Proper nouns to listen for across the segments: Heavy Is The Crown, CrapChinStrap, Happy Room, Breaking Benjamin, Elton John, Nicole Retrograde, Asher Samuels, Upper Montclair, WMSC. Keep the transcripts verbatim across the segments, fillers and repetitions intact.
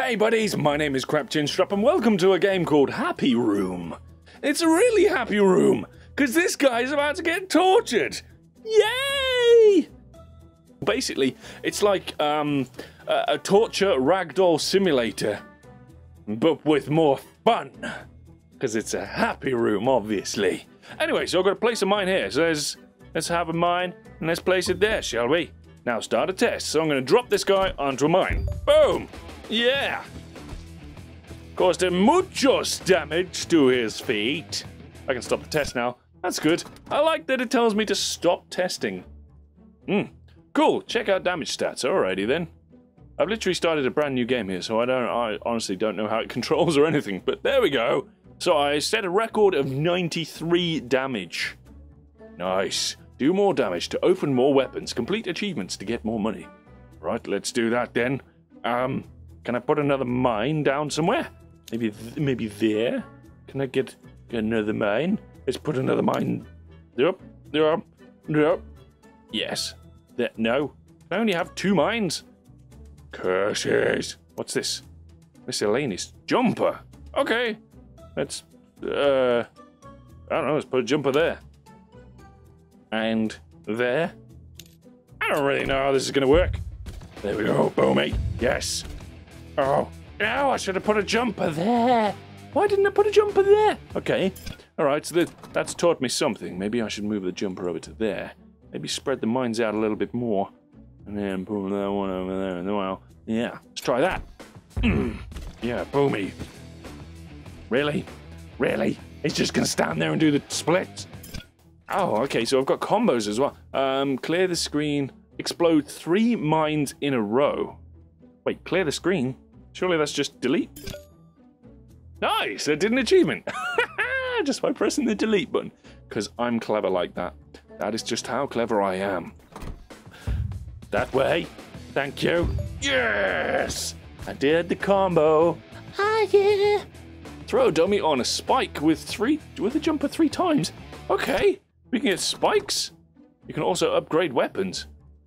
Hey buddies, my name is CrapChinStrap and welcome to a game called Happy Room. It's a really happy room, because this guy's about to get tortured. Yay! Basically, it's like um, a, a torture ragdoll simulator, but with more fun, because it's a happy room, obviously. Anyway, so I've got to place a mine here. So there's, let's have a mine and let's place it there, shall we? Now start a test. So I'm going to drop this guy onto a mine. Boom! Yeah! Caused him muchos damage to his feet. I can stop the test now. That's good. I like that it tells me to stop testing. Hmm. Cool. Check out damage stats. Alrighty then. I've literally started a brand new game here, so I don't. I honestly don't know how it controls or anything. But there we go. So I set a record of ninety-three damage. Nice. Do more damage to open more weapons. Complete achievements to get more money. Right. Let's do that then. Um. Can I put another mine down somewhere? Maybe, th maybe there. Can I get another mine? Let's put another mine. Yep, yep, yep. Yes. There. No. I only have two mines. Curses! What's this? Miscellaneous jumper. Okay. Let's. Uh. I don't know. Let's put a jumper there. And there. I don't really know how this is gonna work. There we go. Boom! Eight. Yes. Oh, no, I should have put a jumper there. Why didn't I put a jumper there? Okay, all right, so the, that's taught me something. Maybe I should move the jumper over to there. Maybe spread the mines out a little bit more. And then pull that one over there. And well, yeah, let's try that. Yeah, boomy. Really? Really? It's just going to stand there and do the splits? Oh, okay, so I've got combos as well. Um, clear the screen. Explode three mines in a row. Wait, clear the screen? Surely that's just delete. Nice, I did an achievement. Just by pressing the delete button. Because I'm clever like that. That is just how clever I am. That way. Thank you. Yes! I did the combo. Ah, yeah. Throw a dummy on a spike with three with a jumper three times. Okay. We can get spikes. You can also upgrade weapons.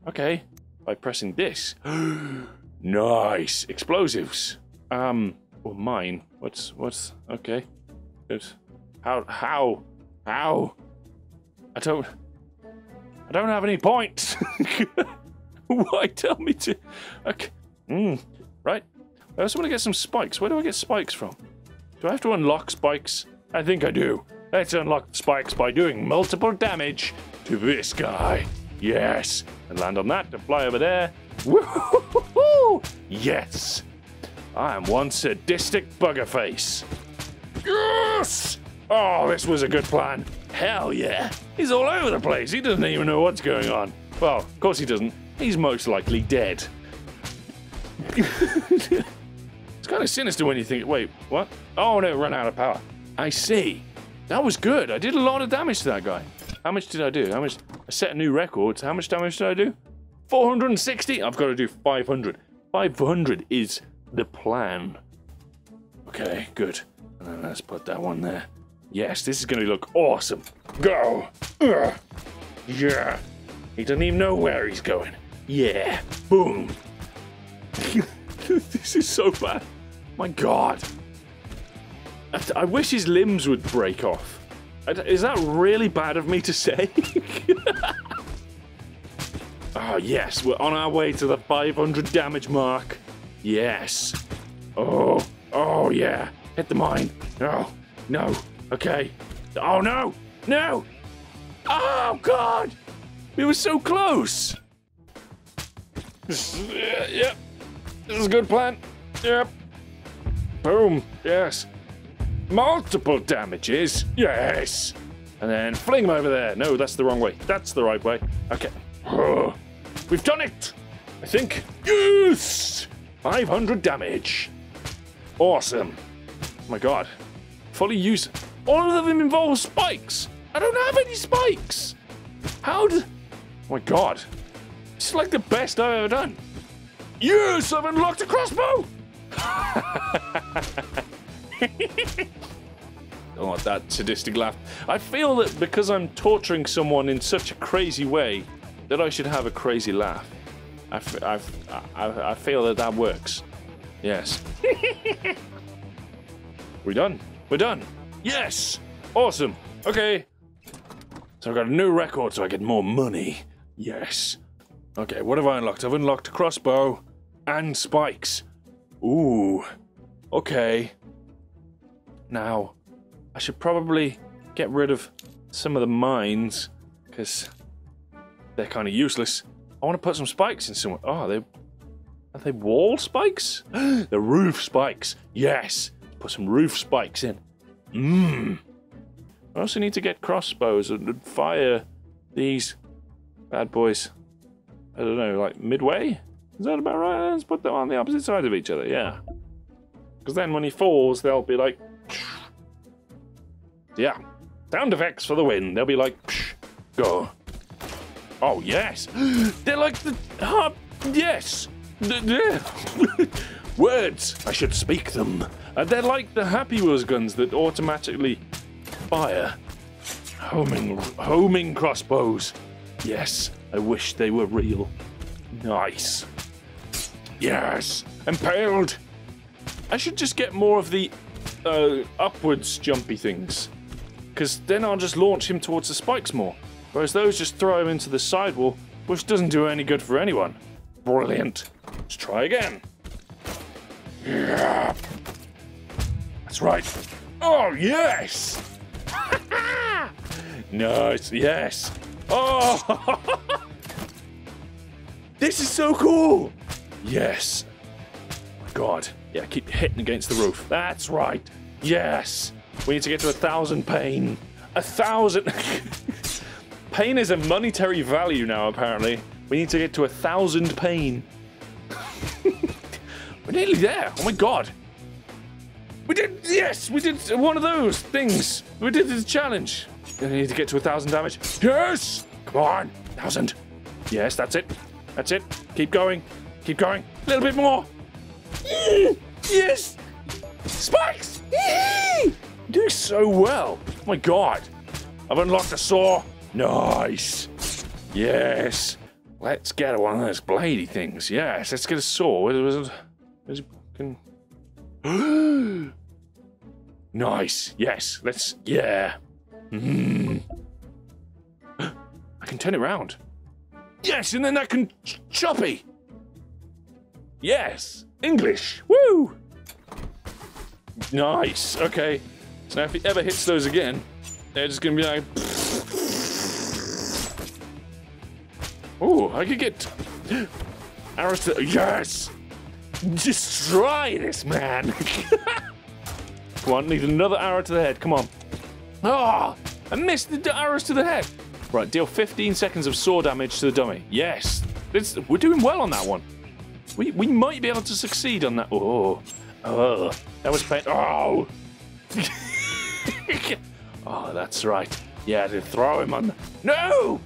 Okay. By pressing this. Nice. Explosives. Um Or mine. What's, what's, okay. It's, how, how, how? I don't, I don't have any points. Why tell me to, okay. Mm, right. I also want to get some spikes. Where do I get spikes from? Do I have to unlock spikes? I think I do. Let's unlock spikes by doing multiple damage to this guy. Yes. And land on that to fly over there. Woo-hoo-hoo-hoo! Yes. I am one sadistic bugger face. Yes! Oh, this was a good plan. Hell yeah. He's all over the place. He doesn't even know what's going on. Well, of course he doesn't. He's most likely dead. It's kind of sinister when you think, wait, what? Oh no, run out of power. I see. That was good. I did a lot of damage to that guy. How much did I do? How much? I set a new record. How much damage did I do? four hundred sixty? I've got to do five hundred. five hundred is the plan. Okay, good. And then let's put that one there. Yes, this is going to look awesome. Go! Ugh. Yeah! He doesn't even know where he's going. Yeah! Boom! This is so bad. My God! I, I wish his limbs would break off. I, is that really bad of me to say? Oh, yes, we're on our way to the five hundred damage mark. Yes. Oh, oh, yeah. Hit the mine. No, no. Okay. Oh, no. No. Oh, God. We were so close. Yep. Yeah, this is a good plan. Yep. Boom. Yes. Multiple damages. Yes. And then fling him over there. No, that's the wrong way. That's the right way. Okay. Oh, we've done it! I think. Yes! five hundred damage. Awesome. Oh my God. Fully use. All of them involve spikes. I don't have any spikes. How do. Oh my God. This is like the best I've ever done. Yes! I've unlocked a crossbow! Oh, that sadistic laugh. I feel that because I'm torturing someone in such a crazy way, that I should have a crazy laugh. I, f I, f I, I feel that that works. Yes. We're done. We're done. Yes. Awesome. Okay. So I've got a new record so I get more money. Yes. Okay, what have I unlocked? I've unlocked a crossbow and spikes. Ooh. Okay. Now, I should probably get rid of some of the mines because they're kind of useless. I want to put some spikes in somewhere. Oh, are they, are they wall spikes? They're roof spikes. Yes. Put some roof spikes in. Mmm. I also need to get crossbows and fire these bad boys. I don't know, like midway? Is that about right? Let's put them on the opposite sides of each other, yeah. Because then when he falls, they'll be like... Yeah. Sound effects for the win. They'll be like... Go. Oh, yes. They're like the... Uh, yes. Words. I should speak them. Uh, they're like the Happy Wheels guns that automatically... Fire. Homing, homing crossbows. Yes, I wish they were real. Nice. Yes, impaled. I should just get more of the uh, upwards jumpy things, because then I'll just launch him towards the spikes more, whereas those just throw him into the sidewall, which doesn't do any good for anyone. Brilliant. Let's try again. Yeah. That's right. Oh, yes. Nice, yes. Oh, this is so cool. Yes. God, yeah, keep hitting against the roof. That's right. Yes. We need to get to a thousand pain. A thousand. Pain is a monetary value now, apparently. We need to get to a thousand pain. We're nearly there. Oh my God. We did, yes, we did one of those things. We did the challenge. I need to get to a thousand damage. Yes! Come on, thousand. Yes, that's it. That's it. Keep going. Keep going. A little bit more. Yes! Spikes! Do so well. Oh my God. I've unlocked a saw. Nice. Yes. Let's get one of those bladey things. Yes, let's get a saw. Where's it? Nice. Yes. Let's. Yeah. Mm. I can turn it around. Yes, and then I can ch choppy. Yes. English. Woo. Nice. Okay. So now if he ever hits those again, they're just gonna be like. Oh, I could get arrows to. Yes. Just try this, man. Come on, need another arrow to the head. Come on. Oh, I missed the arrows to the head. Right, deal fifteen seconds of saw damage to the dummy. Yes. It's, we're doing well on that one. We we might be able to succeed on that. Oh. Oh. That was pain. Oh. Oh, that's right. Yeah, I did throw him on the... No!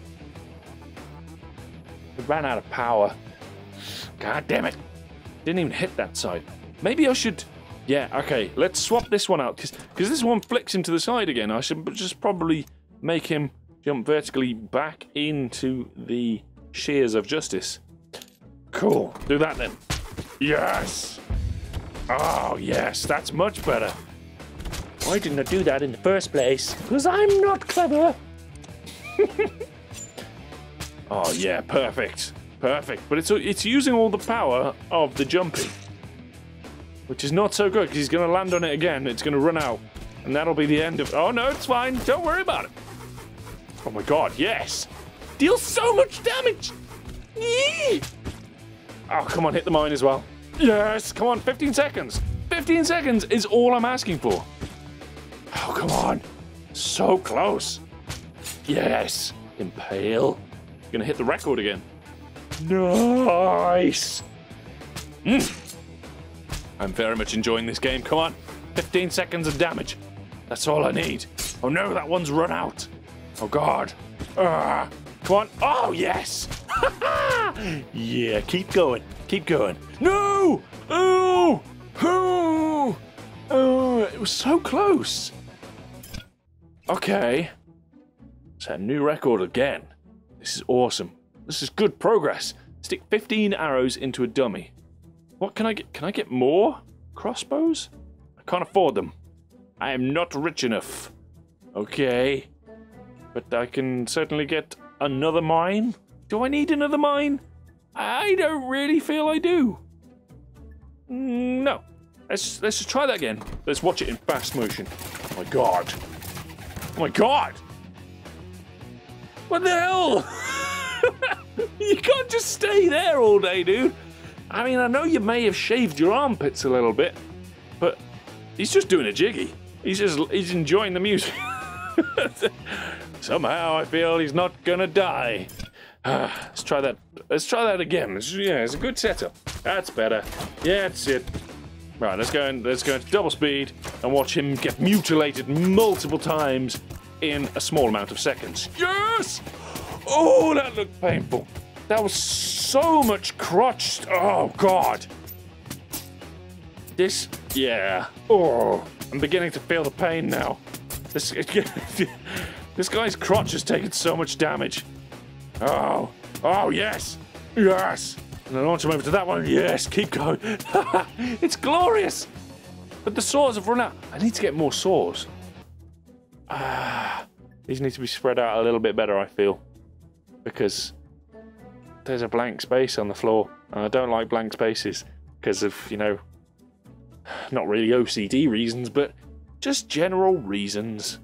We ran out of power. God damn it. Didn't even hit that side. Maybe I should... Yeah, okay, let's swap this one out, because this one flicks him to the side again. I should just probably make him jump vertically back into the shears of justice. Cool. Do that then. Yes! Oh, yes, that's much better. Why didn't I do that in the first place? Because I'm not clever. Oh, yeah, perfect. Perfect, but it's it's using all the power of the jumping, which is not so good because he's going to land on it again. It's going to run out, and that'll be the end of. Oh no, it's fine. Don't worry about it. Oh my God, yes! Deals so much damage. Yee! Oh come on, hit the mine as well. Yes, come on, fifteen seconds. fifteen seconds is all I'm asking for. Oh come on, so close. Yes, impale. Going to hit the record again. Nice. Mm. I'm very much enjoying this game. Come on, fifteen seconds of damage. That's all I need. Oh no, that one's run out. Oh God. Uh, come on. Oh yes. Yeah, keep going. Keep going. No. Oh. Oh. Oh. It was so close. Okay. Set a new record again. This is awesome. This is good progress. Stick fifteen arrows into a dummy. What can I get? Can I get more crossbows? I can't afford them. I am not rich enough. Okay. But I can certainly get another mine. Do I need another mine? I don't really feel I do. No. Let's, let's just try that again. Let's watch it in fast motion. Oh my god. Oh my god. What the hell? You can't just stay there all day, dude. I mean, I know you may have shaved your armpits a little bit, but he's just doing a jiggy. He's just, he's enjoying the music. Somehow I feel he's not gonna die. Uh, let's try that. Let's try that again. It's, yeah, it's a good setup. That's better. Yeah, that's it. Right, let's go in, let's go into double speed and watch him get mutilated multiple times in a small amount of seconds. Yes! Oh, that looked painful. That was so much crotch. Oh god. This, yeah. Oh, I'm beginning to feel the pain now. This, this guy's crotch has taken so much damage. Oh, oh yes, yes. And I launch him over to that one. Yes, keep going. It's glorious. But the saws have run out. I need to get more saws. Ah, these need to be spread out a little bit better, I feel, because there's a blank space on the floor, and I don't like blank spaces because of, you know, not really O C D reasons, but just general reasons.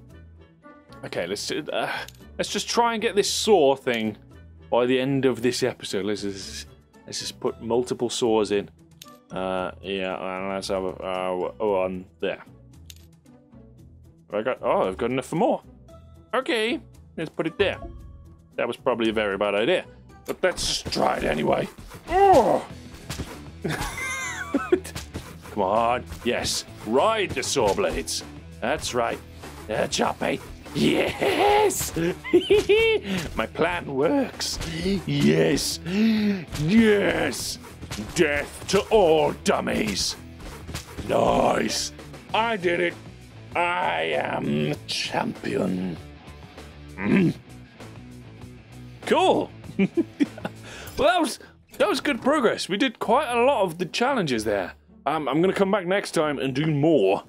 Okay, let's uh, let's just try and get this saw thing by the end of this episode. Let's just, let's just put multiple saws in. Uh, yeah, and let's have uh, one there. I got, oh, I've got enough for more. Okay, let's put it there. That was probably a very bad idea, but let's just try it anyway. Oh. Come on, yes, ride the saw blades. That's right, they're choppy. Yes! My plan works. Yes. Yes. Death to all dummies. Nice. I did it. I am the champion. Mm. Cool. Well, that was that was good progress. We did quite a lot of the challenges there. Um, I'm going to come back next time and do more.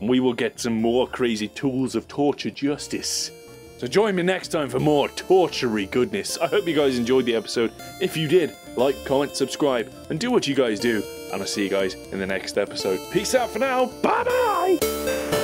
And we will get some more crazy tools of torture justice. So join me next time for more tortury goodness. I hope you guys enjoyed the episode. If you did, like, comment, subscribe, and do what you guys do. And I'll see you guys in the next episode. Peace out for now. Bye-bye.